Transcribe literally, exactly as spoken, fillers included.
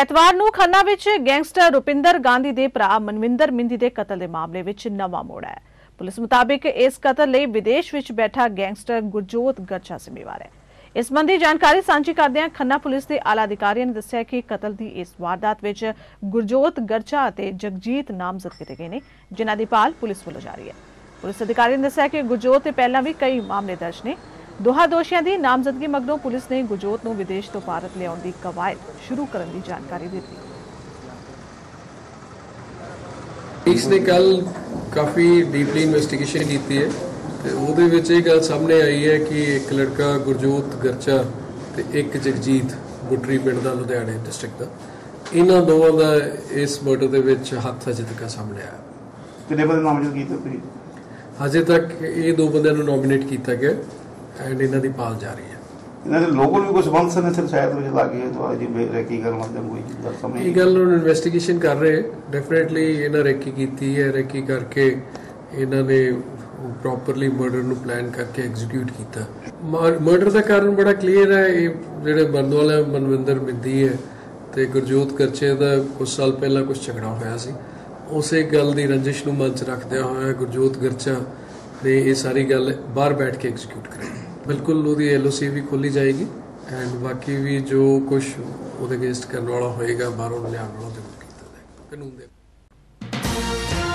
ਐਤਵਾਰ ਨੂੰ ਖੰਨਾ ਵਿੱਚ ਗੈਂਗਸਟਰ ਰੁਪਿੰਦਰ ਗਾਂਧੀ ਦੇ ਭਰਾ ਮਨਵਿੰਦਰ ਮਿੰਦੀ ਦੇ ਕਤਲ ਦੇ ਮਾਮਲੇ ਵਿੱਚ ਨਵਾਂ ਮੋੜ ਆਇਆ। ਪੁਲਿਸ ਮੁਤਾਬਕ ਇਸ ਕਤਲ ਲਈ ਵਿਦੇਸ਼ ਵਿੱਚ ਬੈਠਾ ਗੈਂਗਸਟਰ ਗੁਰਜੋਤ ਗਰਚਾ ਜ਼ਿੰਮੇਵਾਰ ਹੈ। इस संबंधी जानकारी साझी करदे खन्ना पुलिस के आला अधिकारियों ने दस्सिया कि कतल की इस वारदात विच गुरजोत गरचा ते जगजीत नामजद किए गए ने, जिन्हां दी पाल पुलिस वालों जारी है। पुलिस अधिकारी ने दस्सिया कि गुरजोत ते पहला भी कई मामले दर्ज ने। दोहां दोषियों की नामजदगी मगरों पुलिस ने गुरजोत नूं विदेश तो भारत लियाउण दी कवायद शुरू करने की जानकारी दित्ती। पुलिस ने कल काफ़ी डीपली इन्वेस्टिगेशन की है। ਉਹਦੇ ਵਿੱਚ ਇਹ ਗੱਲ ਸਾਹਮਣੇ ਆਈ ਹੈ ਕਿ ਇੱਕ ਲੜਕਾ ਗੁਰਜੋਤ ਗਰਚਾ ਤੇ ਇੱਕ ਜਗਜੀਤ ਬੁੱਟਰੀ ਪਿੰਡ ਦਾ ਲੁਧਿਆਣੇ ਡਿਸਟ੍ਰਿਕਟ ਦਾ, ਇਹਨਾਂ ਦੋਵਾਂ ਦਾ ਇਸ ਮਰਡਰ ਦੇ ਵਿੱਚ ਹੱਥ ਅਜੇ ਤੱਕ ਸਾਹਮਣੇ ਆਇਆ। ਕਿੰਨੇ ਬੰਦੇ ਨਾਮਜ਼ਦ ਕੀਤੇ ਤੁਸੀਂ? ਹਜੇ ਤੱਕ ਇਹ ਦੋ ਬੰਦਿਆਂ ਨੂੰ ਨੋਮੀਨੇਟ ਕੀਤਾ ਗਿਆ ਐਂਡ ਇਹਨਾਂ ਦੀ ਪਾਲ ਜਾਰੀ ਹੈ। ਇਹਨਾਂ ਦੇ ਲੋਕਲ ਵੀ ਕੋਈ ਸਬੰਧ ਸਨ ਇੱਥੇ ਸ਼ਾਇਦ ਵਿੱਚ ਲੱਗੇ ਤਾਂ ਅਜੀ ਰੈਕੀ ਕਰਨ ਵਾਸਤੇ ਕੋਈ ਸਮਝ ਨਹੀਂ। ਇਹ ਗੱਲ ਨੂੰ ਇਨਵੈਸਟੀਗੇਸ਼ਨ ਕਰ ਰਹੇ ਡੈਫੀਨਿਟਲੀ ਇਹਨਾਂ ਰੈਕੀ ਕੀਤੀ ਹੈ। ਰੈਕੀ ਕਰਕੇ ਇਹਨਾਂ ਨੇ ਪ੍ਰੋਪਰਲੀ ਮਰਡਰ ਨੂੰ ਪਲਾਨ ਕਰਕੇ ਐਗਜ਼ੀਕਿਊਟ ਕੀਤਾ। ਮਰਡਰ ਦਾ ਕਾਰਨ ਬੜਾ ਕਲੀਅਰ ਹੈ। ਇਹ ਜਿਹੜੇ ਬੰਦੋਲਾ ਮਨਵਿੰਦਰ ਮਿੱਦੀ ਹੈ ਤੇ ਗੁਰਜੋਤ ਗਰਚੇ ਦਾ ਕੁਝ ਸਾਲ ਪਹਿਲਾਂ ਕੁਝ ਝਗੜਾ ਹੋਇਆ ਸੀ। ਉਸੇ ਗੱਲ ਦੀ ਰੰਜਿਸ਼ ਨੂੰ ਮਨ ਚ ਰੱਖਦਿਆਂ ਹੋਇਆ ਗੁਰਜੋਤ ਗਰਚਾ ਨੇ ਇਹ ਸਾਰੀ ਗੱਲ ਬਾਹਰ ਬੈਠ ਕੇ ਐਗਜ਼ੀਕਿਊਟ ਕਰੀ। ਬਿਲਕੁਲ ਉਹਦੀ ਐਲਓਸੀ ਵੀ ਖੋਲੀ ਜਾਏਗੀ ਐਂਡ ਬਾਕੀ ਵੀ ਜੋ ਕੁਝ ਉਹਦੇ ਅਗੇਂਸਟ ਕਰਨ ਵਾਲਾ ਹੋਏਗਾ ਬਾਹਰੋਂ ਲਿਆਉਣ ਵਾਲਾ ਜ਼ਰੂਰ ਕੀਤਾ ਜਾਏਗਾ ਕਾਨੂੰਨ ਦੇ।